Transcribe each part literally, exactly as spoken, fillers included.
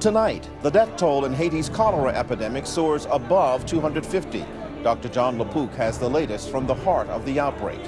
Tonight, the death toll in Haiti's cholera epidemic soars above two hundred fifty. Doctor John Lapook has the latest from the heart of the outbreak.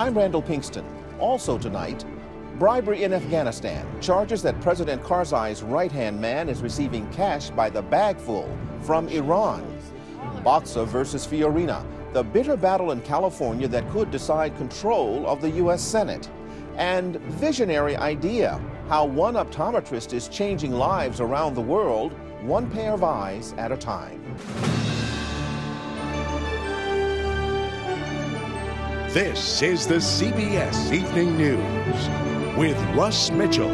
I'm Randall Pinkston. Also tonight, bribery in Afghanistan. Charges that President Karzai's right-hand man is receiving cash by the bagful from Iran. Boxer versus Fiorina, the bitter battle in California that could decide control of the U S Senate. And visionary idea, how one optometrist is changing lives around the world, one pair of eyes at a time. This is the C B S Evening News with Russ Mitchell.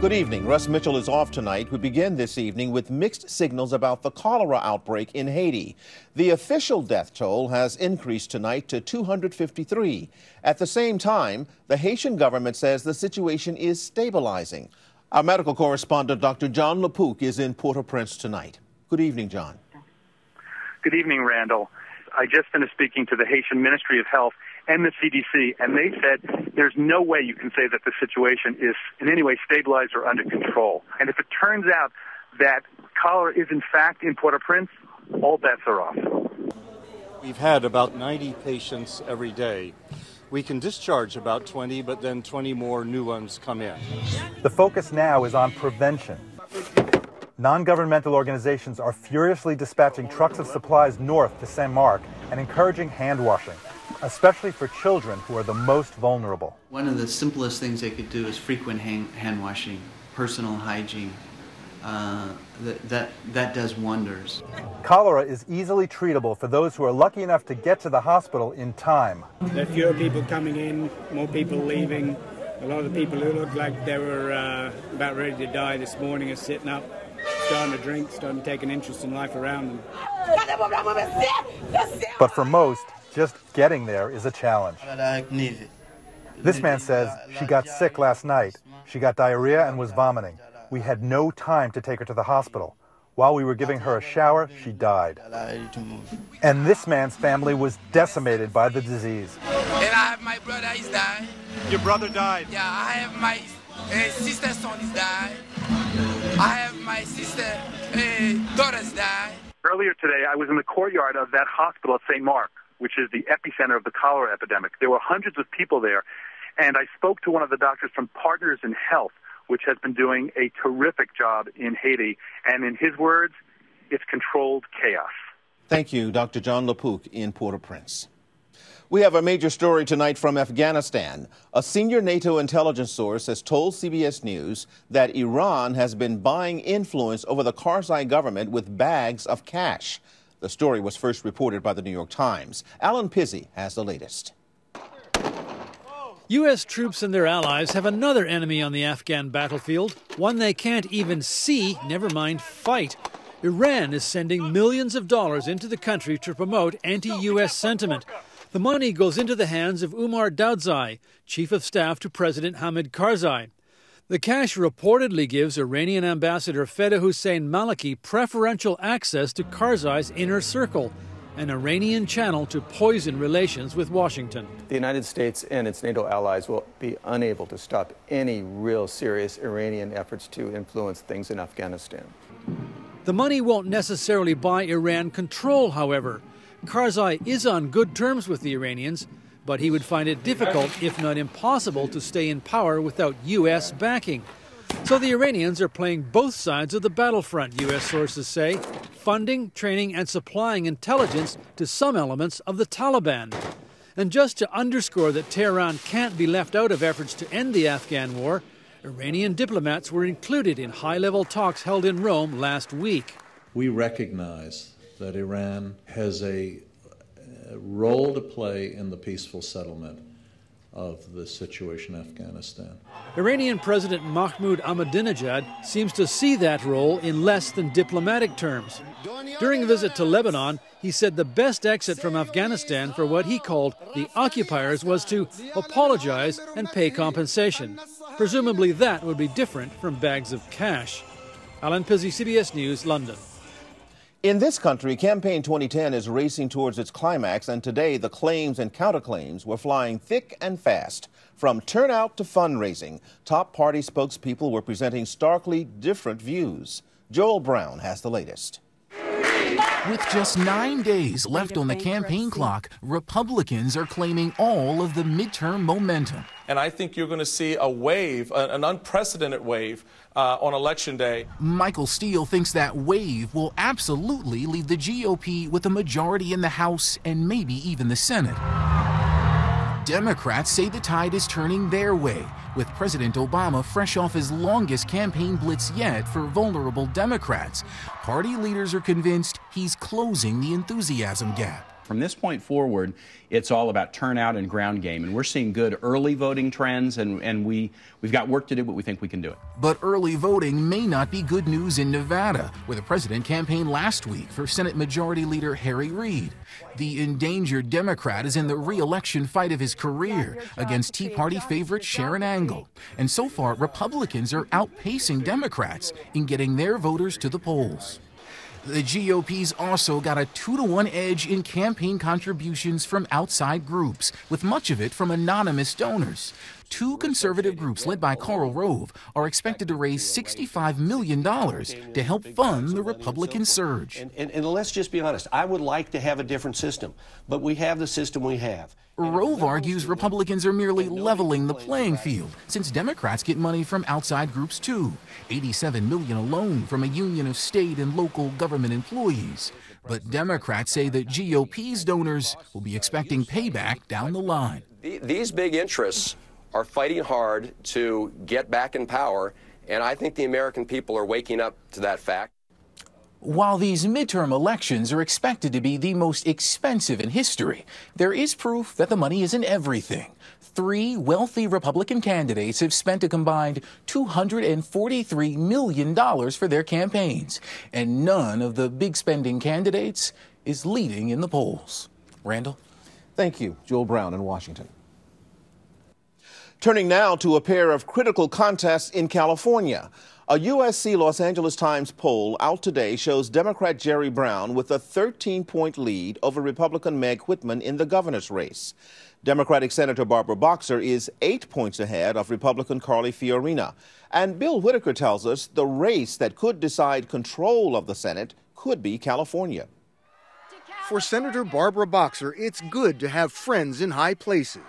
Good evening. Russ Mitchell is off tonight. We begin this evening with mixed signals about the cholera outbreak in Haiti. The official death toll has increased tonight to two hundred fifty-three. At the same time, the Haitian government says the situation is stabilizing. Our medical correspondent, Doctor John Lapook, is in Port-au-Prince tonight. Good evening, John. Good evening, Randall. I just finished speaking to the Haitian Ministry of Health and the C D C, and they said there's no way you can say that the situation is in any way stabilized or under control. And if it turns out that cholera is in fact in Port-au-Prince, all bets are off. We've had about ninety patients every day. We can discharge about twenty, but then twenty more new ones come in. The focus now is on prevention. Non-governmental organizations are furiously dispatching trucks of supplies north to Saint-Marc and encouraging hand-washing, especially for children who are the most vulnerable. One of the simplest things they could do is frequent hand-washing, personal hygiene. Uh, that, that, that does wonders. Cholera is easily treatable for those who are lucky enough to get to the hospital in time. There are fewer people coming in, more people leaving. A lot of the people who looked like they were uh, about ready to die this morning are sitting up, starting to drink, starting to take an interest in life around them. But for most, just getting there is a challenge. This man says she got sick last night. She got diarrhea and was vomiting. We had no time to take her to the hospital. While we were giving her a shower, she died. And this man's family was decimated by the disease. And I have my brother, he's dying. Your brother died? Yeah, I have my uh, sister's son is dying. I have my sister, uh, daughter's died. Earlier today, I was in the courtyard of that hospital at Saint-Marc, which is the epicenter of the cholera epidemic. There were hundreds of people there, and I spoke to one of the doctors from Partners in Health, which has been doing a terrific job in Haiti. And in his words, it's controlled chaos. Thank you, Doctor John Lapook in Port-au-Prince. We have a major story tonight from Afghanistan. A senior NATO intelligence source has told C B S News that Iran has been buying influence over the Karzai government with bags of cash. The story was first reported by the New York Times. Alan Pizzi has the latest. U S troops and their allies have another enemy on the Afghan battlefield, one they can't even see, never mind fight. Iran is sending millions of dollars into the country to promote anti-U S sentiment. The money goes into the hands of Umar Daudzai, chief of staff to President Hamid Karzai. The cash reportedly gives Iranian ambassador Fede Hussein Maliki preferential access to Karzai's inner circle, an Iranian channel to poison relations with Washington. The United States and its NATO allies will be unable to stop any real serious Iranian efforts to influence things in Afghanistan. The money won't necessarily buy Iran control, however. Karzai is on good terms with the Iranians, but he would find it difficult, if not impossible, to stay in power without U S backing. So the Iranians are playing both sides of the battlefront, U S sources say, funding, training, and supplying intelligence to some elements of the Taliban. And just to underscore that Tehran can't be left out of efforts to end the Afghan war, Iranian diplomats were included in high-level talks held in Rome last week. We recognize that Iran has a role to play in the peaceful settlement of the situation in Afghanistan. Iranian President Mahmoud Ahmadinejad seems to see that role in less than diplomatic terms. During a visit to Lebanon, he said the best exit from Afghanistan for what he called the occupiers was to apologize and pay compensation. Presumably that would be different from bags of cash. Alan Pizzi, C B S News, London. In this country, Campaign twenty ten is racing towards its climax, and today the claims and counterclaims were flying thick and fast. From turnout to fundraising, top party spokespeople were presenting starkly different views. Joel Brown has the latest. With just nine days left on the campaign clock, Republicans are claiming all of the midterm momentum. And I think you're going to see a wave, an unprecedented wave, uh, on Election Day. Michael Steele thinks that wave will absolutely leave the G O P with a majority in the House and maybe even the Senate. Democrats say the tide is turning their way, with President Obama fresh off his longest campaign blitz yet for vulnerable Democrats. Party leaders are convinced he's closing the enthusiasm gap. From this point forward, it's all about turnout and ground game, and we're seeing good early voting trends, and, and we, we've got work to do, but we think we can do it. But early voting may not be good news in Nevada, where the president campaigned last week for Senate Majority Leader Harry Reid. The endangered Democrat is in the re-election fight of his career against Tea Party favorite Sharon Angle. And so far, Republicans are outpacing Democrats in getting their voters to the polls. The G O P's also got a two to one edge in campaign contributions from outside groups, with much of it from anonymous donors. Two conservative groups led by Karl Rove are expected to raise sixty-five million dollars to help fund the Republican surge. And, and, and let's just be honest, I would like to have a different system, but we have the system we have. Rove argues Republicans are merely leveling the playing field, since Democrats get money from outside groups too, eighty-seven million dollars alone from a union of state and local government employees. But Democrats say that G O P's donors will be expecting payback down the line. These big interests are fighting hard to get back in power, and I think the American people are waking up to that fact. While these midterm elections are expected to be the most expensive in history, there is proof that the money isn't everything. Three wealthy Republican candidates have spent a combined two hundred forty-three million dollars for their campaigns, and none of the big spending candidates is leading in the polls. Randall? Thank you. Joel Brown in Washington. Turning now to a pair of critical contests in California. A U S C Los Angeles Times poll out today shows Democrat Jerry Brown with a thirteen point lead over Republican Meg Whitman in the governor's race. Democratic Senator Barbara Boxer is eight points ahead of Republican Carly Fiorina. And Bill Whitaker tells us the race that could decide control of the Senate could be California. For Senator Barbara Boxer, it's good to have friends in high places.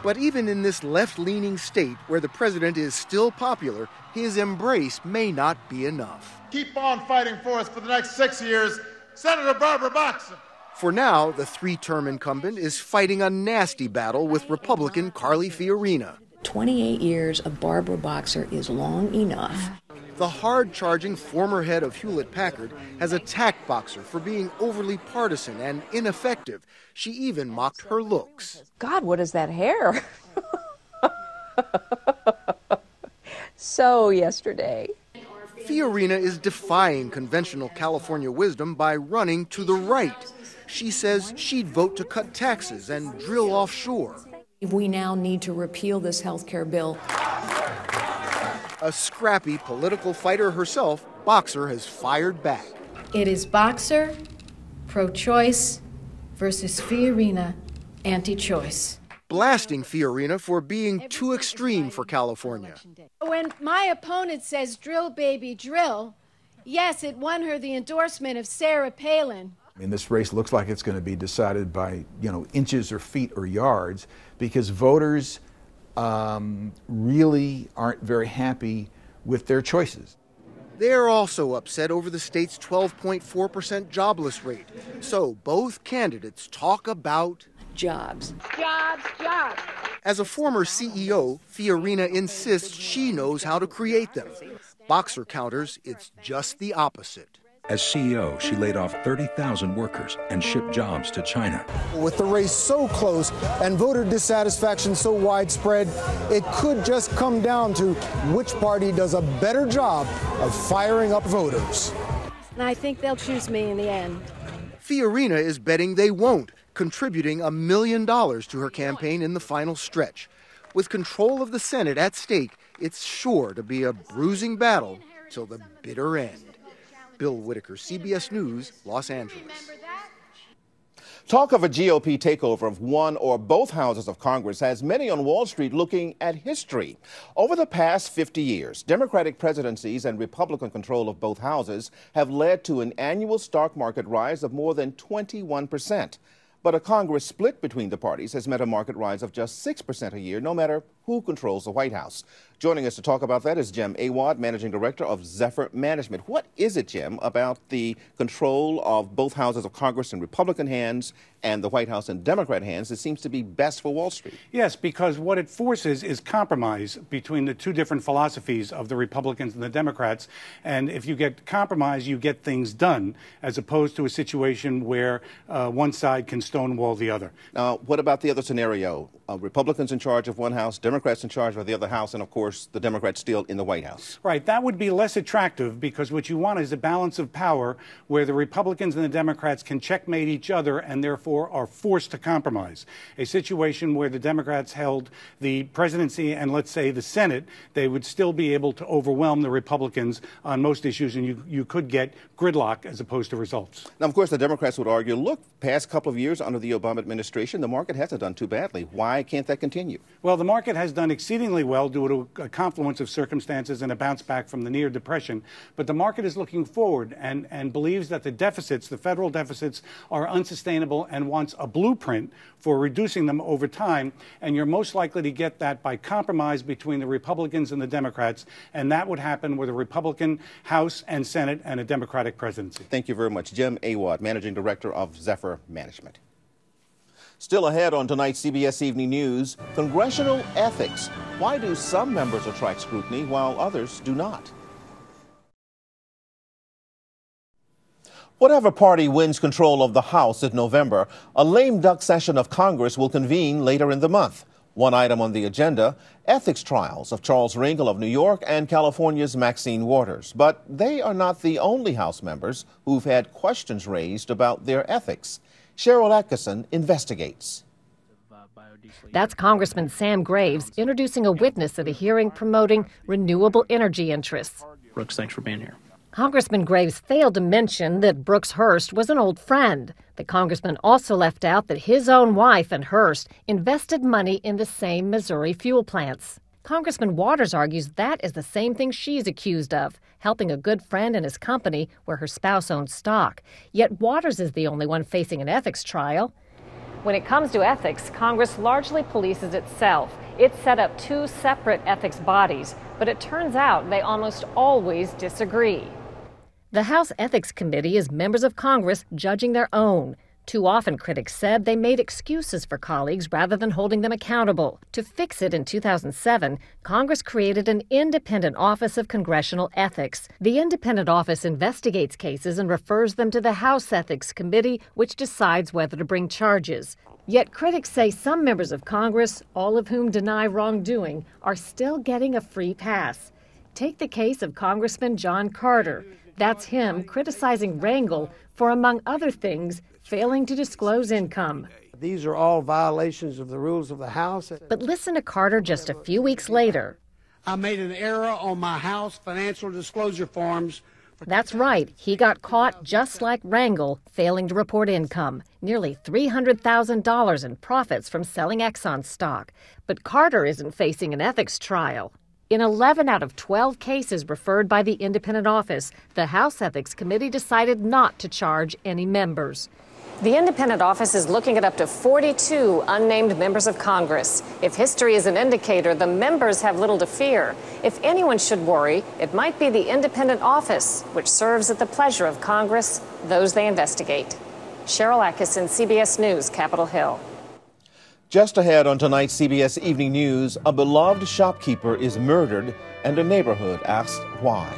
But even in this left-leaning state, where the president is still popular, his embrace may not be enough. Keep on fighting for us for the next six years, Senator Barbara Boxer. For now, the three-term incumbent is fighting a nasty battle with Republican Carly Fiorina. twenty-eight years of Barbara Boxer is long enough. The hard-charging former head of Hewlett-Packard has attacked Boxer for being overly partisan and ineffective. She even mocked her looks. God, what is that hair? So yesterday. Fiorina is defying conventional California wisdom by running to the right. She says she'd vote to cut taxes and drill offshore. We now need to repeal this health care bill. A scrappy political fighter herself, Boxer has fired back. It is Boxer, pro-choice, versus Fiorina, anti-choice. Blasting Fiorina for being too extreme for California. When my opponent says drill, baby, drill, yes, it won her the endorsement of Sarah Palin. I mean, this race looks like it's going to be decided by, you know, inches or feet or yards, because voters Um, really aren't very happy with their choices. They're also upset over the state's twelve point four percent jobless rate. So both candidates talk about jobs. Jobs, jobs. As a former C E O, Fiorina insists she knows how to create them. Boxer counters it's just the opposite. As C E O, she laid off thirty thousand workers and shipped jobs to China. With the race so close and voter dissatisfaction so widespread, it could just come down to which party does a better job of firing up voters. And I think they'll choose me in the end. Fiorina is betting they won't, contributing a million dollars to her campaign in the final stretch. With control of the Senate at stake, it's sure to be a bruising battle till the bitter end. Bill Whitaker, C B S News, Los Angeles. Talk of a G O P takeover of one or both houses of Congress has many on Wall Street looking at history. Over the past fifty years, Democratic presidencies and Republican control of both houses have led to an annual stock market rise of more than twenty-one percent. But a Congress split between the parties has meant a market rise of just six percent a year, no matter who controls the White House. Joining us to talk about that is Jim Awad, Managing Director of Zephyr Management. What is it, Jim, about the control of both houses of Congress in Republican hands and the White House in Democrat hands that seems to be best for Wall Street? Yes, because what it forces is compromise between the two different philosophies of the Republicans and the Democrats. And if you get compromise, you get things done, as opposed to a situation where uh, one side can stonewall the other. Now, uh, what about the other scenario? Uh, Republicans in charge of one house, Democrats Democrats in charge of the other house, and of course the Democrats still in the White House. Right. That would be less attractive, because what you want is a balance of power where the Republicans and the Democrats can checkmate each other and therefore are forced to compromise. A situation where the Democrats held the presidency and, let's say, the Senate, they would still be able to overwhelm the Republicans on most issues, and you, you could get gridlock as opposed to results. Now, of course, the Democrats would argue, look, past couple of years under the Obama administration, the market hasn't done too badly. Why can't that continue? Well, the market has done exceedingly well due to a confluence of circumstances and a bounce back from the near depression. But the market is looking forward and, and believes that the deficits, the federal deficits, are unsustainable and wants a blueprint for reducing them over time. And you're most likely to get that by compromise between the Republicans and the Democrats. And that would happen with a Republican House and Senate and a Democratic presidency. Thank you very much. Jim Awad, Managing Director of Zephyr Management. Still ahead on tonight's C B S Evening News, congressional ethics. Why do some members attract scrutiny while others do not? Whatever party wins control of the House in November, a lame duck session of Congress will convene later in the month. One item on the agenda, ethics trials of Charles Rangel of New York and California's Maxine Waters. But they are not the only House members who've had questions raised about their ethics. Cheryl Atkinson investigates. That's Congressman Sam Graves introducing a witness at a hearing promoting renewable energy interests. Brooks, thanks for being here. Congressman Graves failed to mention that Brooks Hurst was an old friend. The congressman also left out that his own wife and Hurst invested money in the same Missouri fuel plants. Congressman Waters argues that is the same thing she's accused of, helping a good friend and his company where her spouse owns stock. Yet Waters is the only one facing an ethics trial. When it comes to ethics, Congress largely polices itself. It set up two separate ethics bodies, but it turns out they almost always disagree. The House Ethics Committee is members of Congress judging their own. Too often, critics said they made excuses for colleagues rather than holding them accountable. To fix it in two thousand seven, Congress created an independent office of congressional ethics. The independent office investigates cases and refers them to the House Ethics Committee, which decides whether to bring charges. Yet critics say some members of Congress, all of whom deny wrongdoing, are still getting a free pass. Take the case of Congressman John Carter. That's him criticizing Rangel for, among other things, failing to disclose income. These are all violations of the rules of the House. But listen to Carter just a few weeks later. I made an error on my House financial disclosure forms. That's right. He got caught just like Rangel, failing to report income. Nearly three hundred thousand dollars in profits from selling Exxon stock. But Carter isn't facing an ethics trial. In eleven out of twelve cases referred by the independent office, the House Ethics Committee decided not to charge any members. The independent office is looking at up to forty-two unnamed members of Congress. If history is an indicator, the members have little to fear. If anyone should worry, it might be the independent office, which serves at the pleasure of Congress, those they investigate. Cheryl Atkinson, C B S News, Capitol Hill. Just ahead on tonight's C B S Evening News, a beloved shopkeeper is murdered and a neighborhood asks why.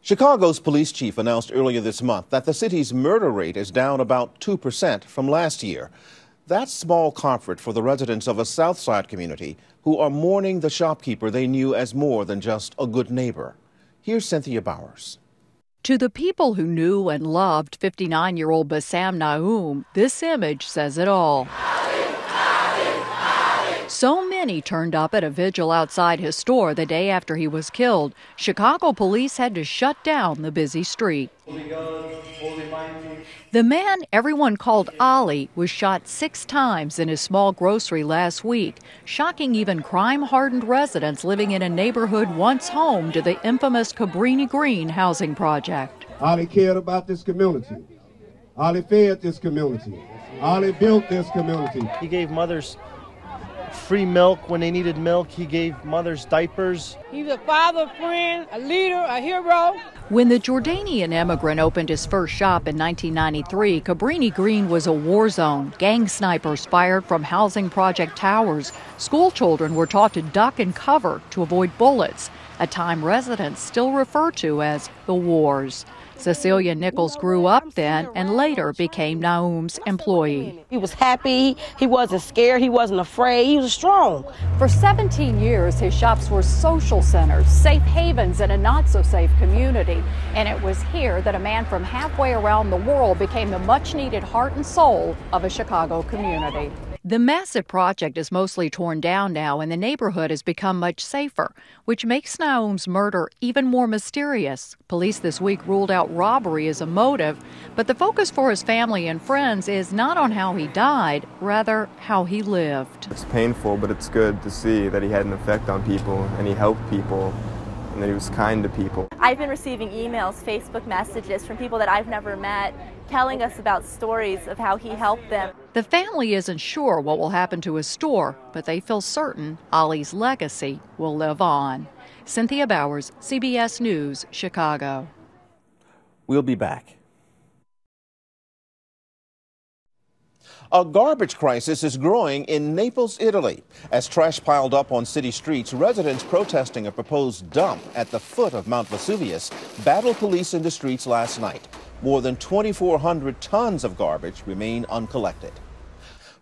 Chicago's police chief announced earlier this month that the city's murder rate is down about two percent from last year. That's small comfort for the residents of a South Side community who are mourning the shopkeeper they knew as more than just a good neighbor. Here's Cynthia Bowers. To the people who knew and loved fifty-nine-year-old Bassam Naoum, this image says it all. So many Many turned up at a vigil outside his store the day after he was killed. Chicago police had to shut down the busy street. The man everyone called Ali was shot six times in his small grocery last week, shocking even crime-hardened residents living in a neighborhood once home to the infamous Cabrini Green housing project. Ali cared about this community. Ali fed this community. Ali built this community. He gave mothers free milk when they needed milk. He gave mothers diapers. He's a father, friend, a leader, a hero. When the Jordanian immigrant opened his first shop in nineteen ninety-three, Cabrini Green was a war zone. Gang snipers fired from housing project towers. School children were taught to duck and cover to avoid bullets, a time residents still refer to as the wars. Cecilia Nichols grew up then and later became Naum's employee. He was happy, he wasn't scared, he wasn't afraid, he was strong. For seventeen years, his shops were social centers, safe havens in a not-so-safe community. And it was here that a man from halfway around the world became the much-needed heart and soul of a Chicago community. The massive project is mostly torn down now, and the neighborhood has become much safer, which makes Naum's murder even more mysterious. Police this week ruled out robbery as a motive, but the focus for his family and friends is not on how he died, rather how he lived. It's painful, but it's good to see that he had an effect on people, and he helped people, and that he was kind to people. I've been receiving emails, Facebook messages from people that I've never met, telling us about stories of how he helped them. The family isn't sure what will happen to his store, but they feel certain Ali's legacy will live on. Cynthia Bowers, C B S News, Chicago. We'll be back. A garbage crisis is growing in Naples, Italy. As trash piled up on city streets, residents protesting a proposed dump at the foot of Mount Vesuvius battled police in the streets last night. More than twenty-four hundred tons of garbage remain uncollected.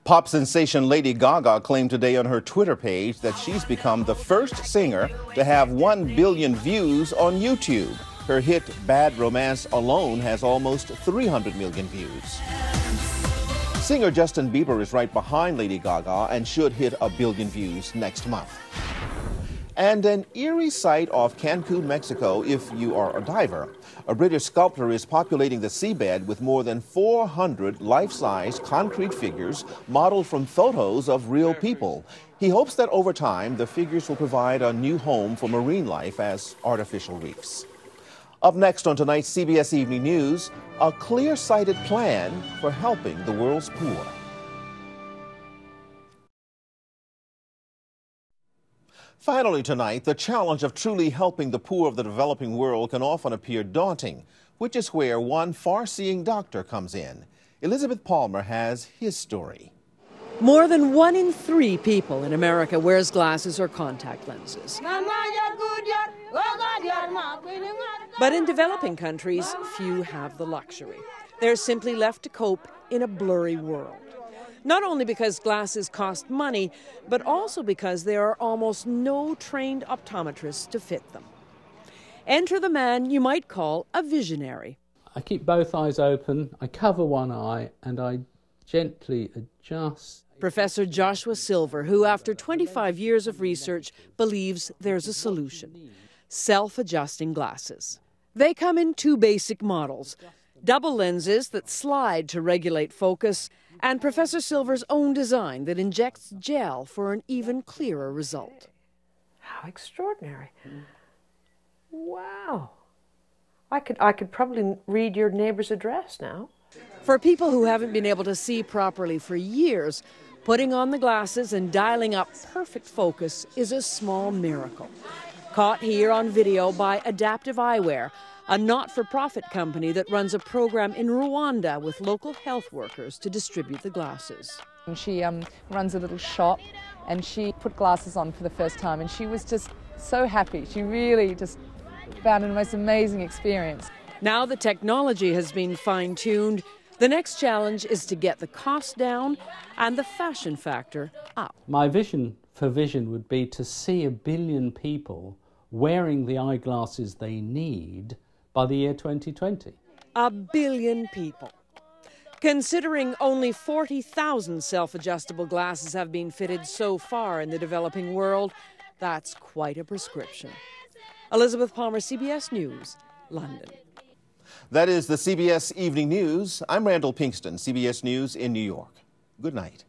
Pop sensation Lady Gaga claimed today on her Twitter page that she's become the first singer to have one billion views on YouTube. Her hit Bad Romance alone has almost three hundred million views. Singer Justin Bieber is right behind Lady Gaga and should hit a billion views next month. And an eerie sight off Cancun, Mexico, if you are a diver. A British sculptor is populating the seabed with more than four hundred life-size concrete figures modeled from photos of real people. He hopes that over time, the figures will provide a new home for marine life as artificial reefs. Up next on tonight's C B S Evening News, a clear-sighted plan for helping the world's poor. Finally tonight, the challenge of truly helping the poor of the developing world can often appear daunting, which is where one far-seeing doctor comes in. Elizabeth Palmer has his story. More than one in three people in America wears glasses or contact lenses. But in developing countries, few have the luxury. They're simply left to cope in a blurry world. Not only because glasses cost money, but also because there are almost no trained optometrists to fit them. Enter the man you might call a visionary. I keep both eyes open, I cover one eye, and I gently adjust. Professor Joshua Silver, who after twenty-five years of research believes there's a solution: self-adjusting glasses. They come in two basic models: double lenses that slide to regulate focus, and Professor Silver's own design that injects gel for an even clearer result. How extraordinary. Wow. I could, I could probably read your neighbor's address now. For people who haven't been able to see properly for years, putting on the glasses and dialing up perfect focus is a small miracle. Caught here on video by Adaptive Eyewear, a not-for-profit company that runs a program in Rwanda with local health workers to distribute the glasses. And she um, runs a little shop, and she put glasses on for the first time, and she was just so happy. She really just found it the most amazing experience. Now the technology has been fine-tuned. The next challenge is to get the cost down and the fashion factor up. My vision for vision would be to see a billion people wearing the eyeglasses they need by the year twenty twenty. A billion people. Considering only forty thousand self-adjustable glasses have been fitted so far in the developing world, that's quite a prescription. Elizabeth Palmer, C B S News, London. That is the C B S Evening News. I'm Randall Pinkston, C B S News in New York. Good night.